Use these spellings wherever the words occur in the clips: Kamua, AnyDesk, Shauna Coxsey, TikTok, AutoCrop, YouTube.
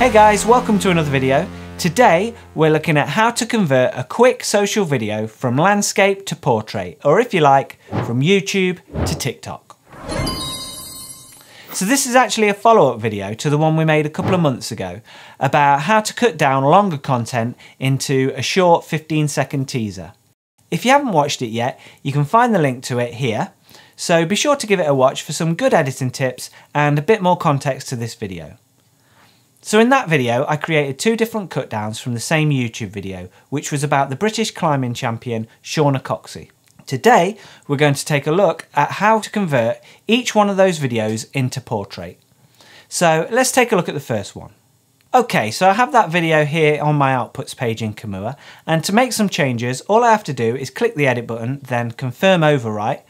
Hey guys, welcome to another video. Today, we're looking at how to convert a quick social video from landscape to portrait, or if you like, from YouTube to TikTok. So this is actually a follow-up video to the one we made a couple of months ago about how to cut down longer content into a short 15-second teaser. If you haven't watched it yet, you can find the link to it here. So be sure to give it a watch for some good editing tips and a bit more context to this video. So in that video, I created two different cut downs from the same YouTube video, which was about the British climbing champion, Shauna Coxsey. Today, we're going to take a look at how to convert each one of those videos into portrait. So let's take a look at the first one. Okay, so I have that video here on my outputs page in Kamua, and to make some changes, all I have to do is click the edit button, then confirm overwrite,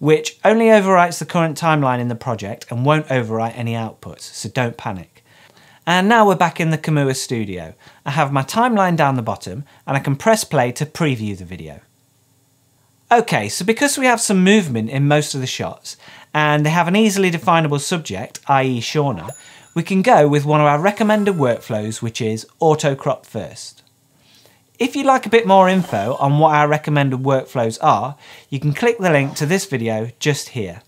which only overwrites the current timeline in the project and won't overwrite any outputs, so don't panic. And now we're back in the Kamua studio. I have my timeline down the bottom and I can press play to preview the video. Okay, so because we have some movement in most of the shots and they have an easily definable subject, i.e. Shauna, we can go with one of our recommended workflows, which is AutoCrop first. If you'd like a bit more info on what our recommended workflows are, you can click the link to this video just here.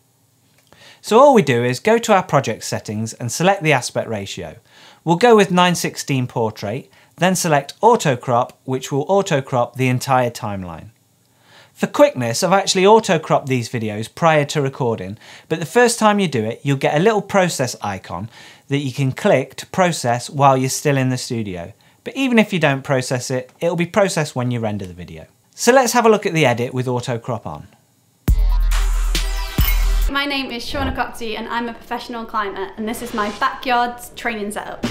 So all we do is go to our project settings and select the aspect ratio. We'll go with 9:16 portrait, then select auto crop, which will auto crop the entire timeline. For quickness, I've actually auto cropped these videos prior to recording, but the first time you do it, you'll get a little process icon that you can click to process while you're still in the studio. But even if you don't process it, it'll be processed when you render the video. So let's have a look at the edit with auto crop on. My name is Shauna Coxsey and I'm a professional climber, and this is my backyard training setup.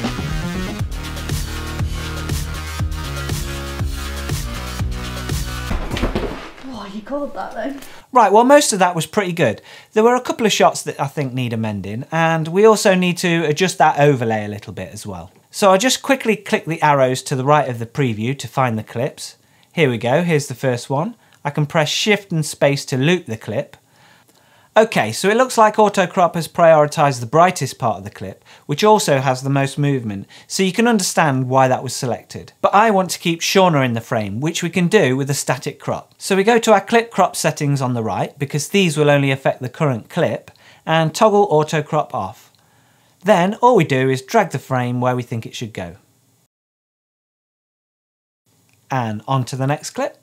What you called that though? Right, well most of that was pretty good. There were a couple of shots that I think need amending, and we also need to adjust that overlay a little bit as well. So I'll just quickly click the arrows to the right of the preview to find the clips. Here we go, here's the first one. I can press shift and space to loop the clip. Okay, so it looks like AutoCrop has prioritised the brightest part of the clip, which also has the most movement, so you can understand why that was selected. But I want to keep Shauna in the frame, which we can do with a static crop. So we go to our clip crop settings on the right, because these will only affect the current clip, and toggle AutoCrop off. Then all we do is drag the frame where we think it should go. And on to the next clip.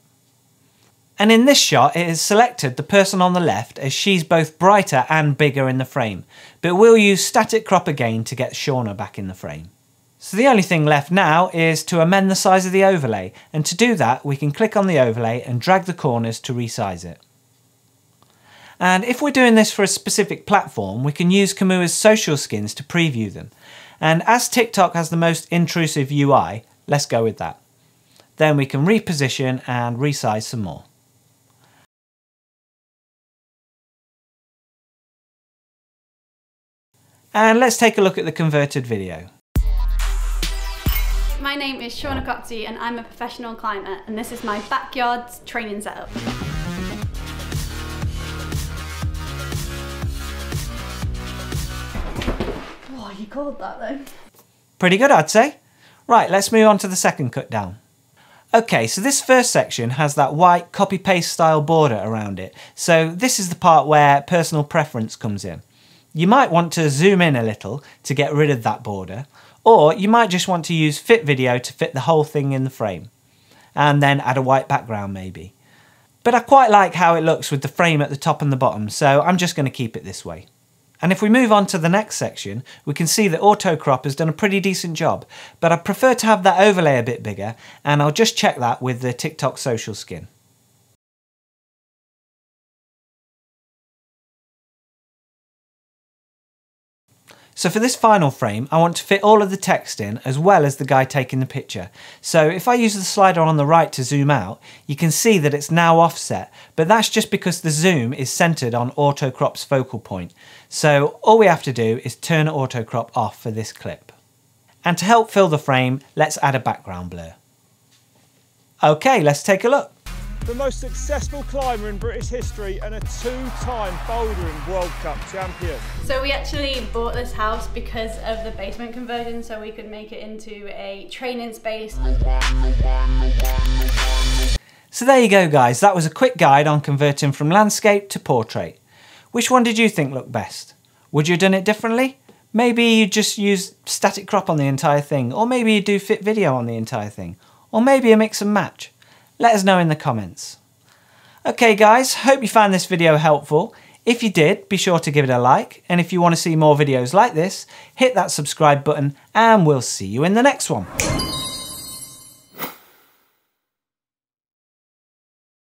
And in this shot, it has selected the person on the left as she's both brighter and bigger in the frame, but we'll use static crop again to get Shauna back in the frame. So the only thing left now is to amend the size of the overlay, and to do that, we can click on the overlay and drag the corners to resize it. And if we're doing this for a specific platform, we can use Kamua's social skins to preview them. And as TikTok has the most intrusive UI, let's go with that. Then we can reposition and resize some more. And let's take a look at the converted video. My name is Shauna Coxsey and I'm a professional climber, and this is my backyard training setup. What you called that though? Pretty good, I'd say. Right, let's move on to the second cut down. Okay, so this first section has that white copy-paste style border around it. So this is the part where personal preference comes in. You might want to zoom in a little to get rid of that border, or you might just want to use fit video to fit the whole thing in the frame, and then add a white background maybe. But I quite like how it looks with the frame at the top and the bottom, so I'm just going to keep it this way. And if we move on to the next section, we can see that AutoCrop has done a pretty decent job, but I prefer to have that overlay a bit bigger, and I'll just check that with the TikTok social skin. So for this final frame, I want to fit all of the text in as well as the guy taking the picture. So if I use the slider on the right to zoom out, you can see that it's now offset, but that's just because the zoom is centered on AutoCrop's focal point. So all we have to do is turn AutoCrop off for this clip. And to help fill the frame, let's add a background blur. Okay, let's take a look. the most successful climber in British history and a two-time bouldering World Cup champion. So we actually bought this house because of the basement conversion, so we could make it into a training space. So there you go, guys. That was a quick guide on converting from landscape to portrait. Which one did you think looked best? Would you have done it differently? Maybe you just use static crop on the entire thing, or maybe you do fit video on the entire thing, or maybe a mix and match. Let us know in the comments. Okay guys, hope you found this video helpful. If you did, be sure to give it a like, and if you want to see more videos like this, hit that subscribe button, and we'll see you in the next one.